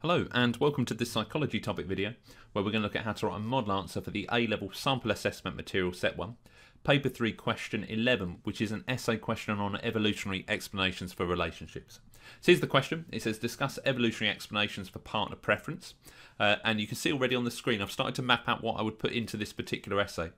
Hello and welcome to this psychology topic video where we're going to look at how to write a model answer for the A-level sample assessment material set 1, paper 3 question 11, which is an essay question on evolutionary explanations for relationships. So here's the question. It says discuss evolutionary explanations for partner preference, and you can see already on the screen I've started to map out what I would put into this particular essay.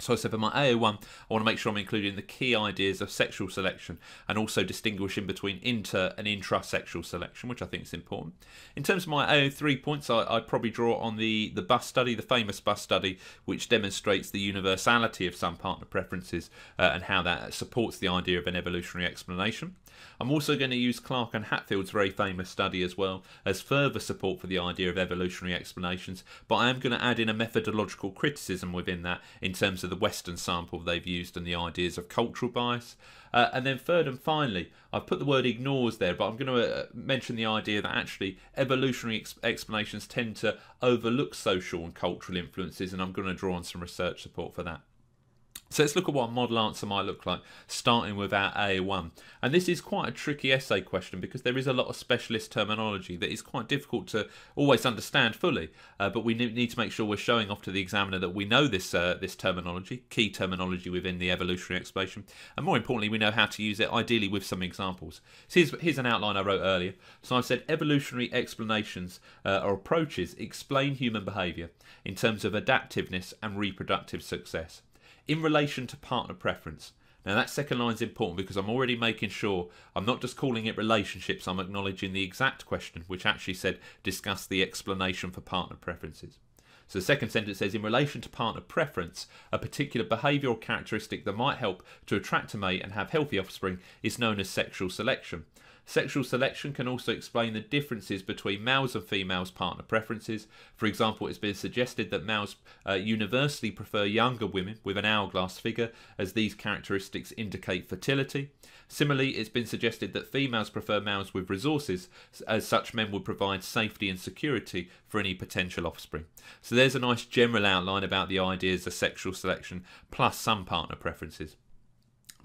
So I said for my A01, I want to make sure I'm including the key ideas of sexual selection and also distinguishing between inter and intrasexual selection, which I think is important. In terms of my A03 points, I'd probably draw on the Buss study, the famous Buss study, which demonstrates the universality of some partner preferences and how that supports the idea of an evolutionary explanation. I'm also going to use Clark and Hatfield's very famous study as well as further support for the idea of evolutionary explanations, but I am going to add in a methodological criticism within that in terms of the Western sample they've used and the ideas of cultural bias. And then third and finally, I've put the word ignores there, but I'm going to mention the idea that actually evolutionary explanations tend to overlook social and cultural influences, and I'm going to draw on some research support for that. So let's look at what a model answer might look like, starting with our A1. And this is quite a tricky essay question because there is a lot of specialist terminology that is quite difficult to always understand fully, but we need to make sure we're showing off to the examiner that we know this terminology, key terminology within the evolutionary explanation, and more importantly, we know how to use it, ideally with some examples. So here's an outline I wrote earlier. So I said evolutionary explanations or approaches explain human behaviour in terms of adaptiveness and reproductive success. In relation to partner preference, now that second line is important because I'm already making sure I'm not just calling it relationships, I'm acknowledging the exact question, which actually said discuss the explanation for partner preferences. So the second sentence says in relation to partner preference, a particular behavioural characteristic that might help to attract a mate and have healthy offspring is known as sexual selection. Sexual selection can also explain the differences between males and females' partner preferences. For example, it's been suggested that males universally prefer younger women with an hourglass figure, as these characteristics indicate fertility. Similarly, it's been suggested that females prefer males with resources, as such men would provide safety and security for any potential offspring. So there's a nice general outline about the ideas of sexual selection, plus some partner preferences.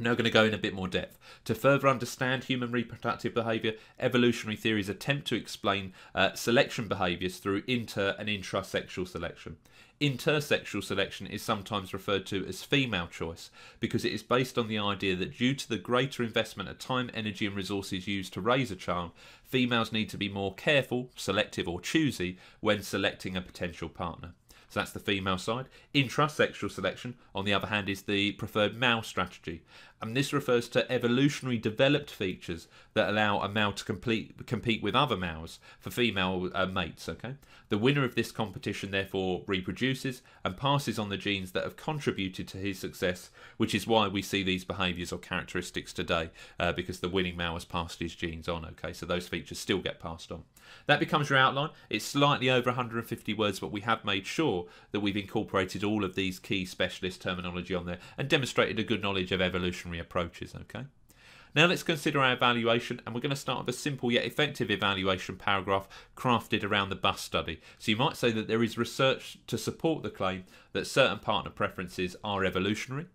Now going to go in a bit more depth. To further understand human reproductive behaviour, evolutionary theories attempt to explain selection behaviours through inter and intrasexual selection. Intersexual selection is sometimes referred to as female choice because it is based on the idea that due to the greater investment of time, energy and resources used to raise a child, females need to be more careful, selective or choosy when selecting a potential partner. So that's the female side. Intrasexual selection, on the other hand, is the preferred male strategy. And this refers to evolutionary developed features that allow a male to compete with other males for female mates. Okay? The winner of this competition therefore reproduces and passes on the genes that have contributed to his success, which is why we see these behaviours or characteristics today, because the winning male has passed his genes on. Okay? So those features still get passed on. That becomes your outline. It's slightly over 150 words, but we have made sure that we've incorporated all of these key specialist terminology on there and demonstrated a good knowledge of evolutionary approaches. Okay, now let's consider our evaluation, and we're going to start with a simple yet effective evaluation paragraph crafted around the Buss study. So you might say that there is research to support the claim that certain partner preferences are evolutionary.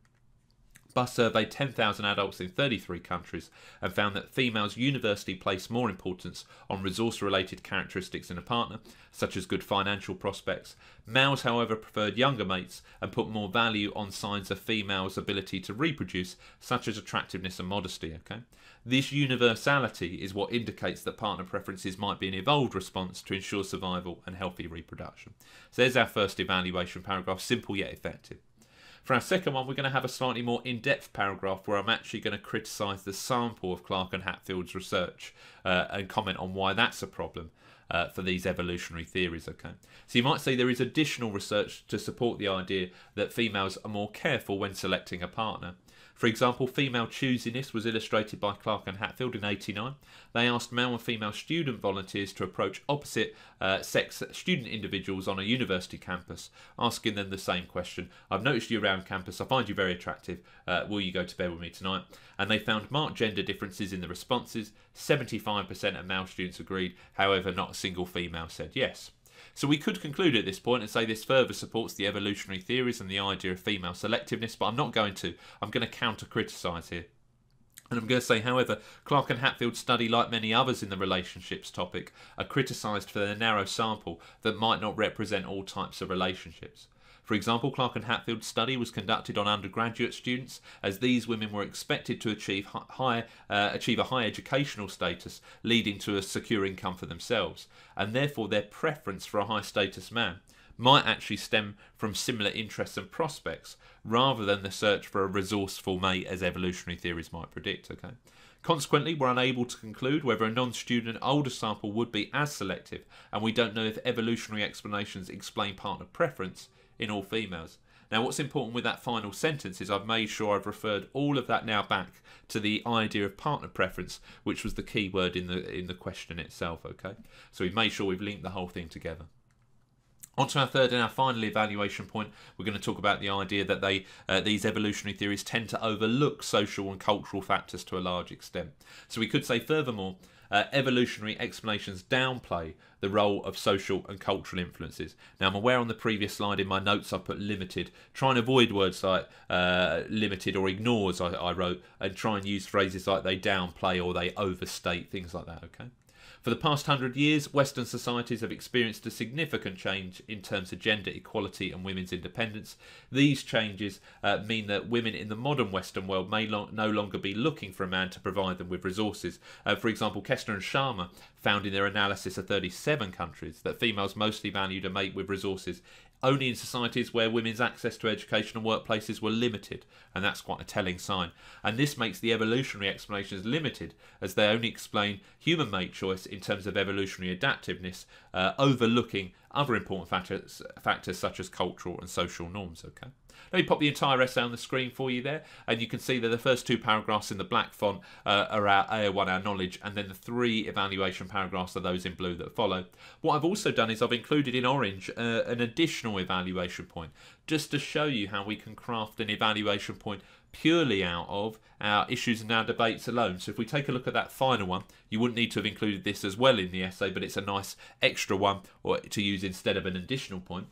Buss surveyed 10,000 adults in 33 countries and found that females universally place more importance on resource-related characteristics in a partner, such as good financial prospects. Males, however, preferred younger mates and put more value on signs of females' ability to reproduce, such as attractiveness and modesty. Okay? This universality is what indicates that partner preferences might be an evolved response to ensure survival and healthy reproduction. So there's our first evaluation paragraph, simple yet effective. For our second one, we're going to have a slightly more in-depth paragraph where I'm actually going to criticise the sample of Clark and Hatfield's research and comment on why that's a problem for these evolutionary theories. Okay, so you might say there is additional research to support the idea that females are more careful when selecting a partner. For example, female choosiness was illustrated by Clark and Hatfield in '89. They asked male and female student volunteers to approach opposite sex student individuals on a university campus, asking them the same question. I've noticed you around campus. I find you very attractive. Will you go to bed with me tonight? And they found marked gender differences in the responses. 75% of male students agreed. However, not a single female said yes. So we could conclude at this point and say this further supports the evolutionary theories and the idea of female selectiveness, but I'm not going to. I'm going to counter-criticise here. And I'm going to say, however, Clark and Hatfield's study, like many others in the relationships topic, are criticised for their narrow sample that might not represent all types of relationships. For example, Clark and Hatfield's study was conducted on undergraduate students, as these women were expected to achieve a high educational status, leading to a secure income for themselves, and therefore their preference for a high status man might actually stem from similar interests and prospects, rather than the search for a resourceful mate as evolutionary theories might predict. Okay. Consequently, we're unable to conclude whether a non-student older sample would be as selective, and we don't know if evolutionary explanations explain partner preference in all females. Now, what's important with that final sentence is I've made sure I've referred all of that now back to the idea of partner preference, which was the key word in the question itself. Okay, so we've made sure we've linked the whole thing together. On to our third and our final evaluation point, we're going to talk about the idea that these evolutionary theories tend to overlook social and cultural factors to a large extent. So we could say, furthermore, evolutionary explanations downplay the role of social and cultural influences. Now, I'm aware on the previous slide in my notes I've put limited. Try and avoid words like limited or ignores, I wrote, and try and use phrases like they downplay or they overstate, things like that, okay? For the past 100 years, Western societies have experienced a significant change in terms of gender equality and women's independence. These changes mean that women in the modern Western world may no longer be looking for a man to provide them with resources. For example, Kester and Sharma found in their analysis of 37 countries that females mostly valued a mate with resources only in societies where women's access to education and workplaces were limited, and that's quite a telling sign. And this makes the evolutionary explanations limited, as they only explain human mate choice in terms of evolutionary adaptiveness, overlooking other important factors such as cultural and social norms. Okay, let me pop the entire essay on the screen for you there, and you can see that the first two paragraphs in the black font are our AO1, our knowledge, and then the three evaluation paragraphs are those in blue that follow. What I've also done is I've included in orange an additional evaluation point, just to show you how we can craft an evaluation point purely out of our issues and our debates alone. So if we take a look at that final one, you wouldn't need to have included this as well in the essay, but it's a nice extra one or to use instead of an additional point.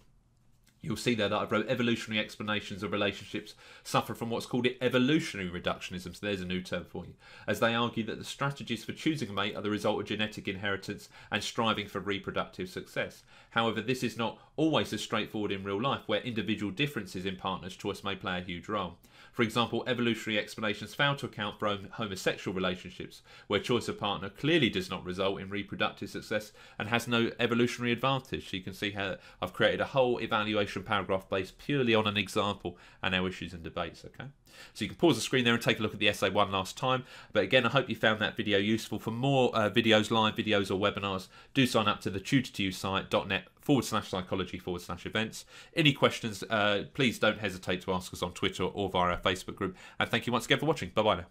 You'll see there that I've wrote evolutionary explanations of relationships suffer from what's called evolutionary reductionism, so there's a new term for you, as they argue that the strategies for choosing a mate are the result of genetic inheritance and striving for reproductive success. However, this is not always as straightforward in real life, where individual differences in partners' choice may play a huge role. For example, evolutionary explanations fail to account for homosexual relationships, where choice of partner clearly does not result in reproductive success and has no evolutionary advantage. So you can see how I've created a whole evaluation paragraph based purely on an example and our issues and debates, okay? So you can pause the screen there and take a look at the essay one last time. But again, I hope you found that video useful. For more videos, live videos or webinars, do sign up to the tutortoyou.net/psychology/events. Any questions, please don't hesitate to ask us on Twitter or via our Facebook group. And thank you once again for watching. Bye-bye now.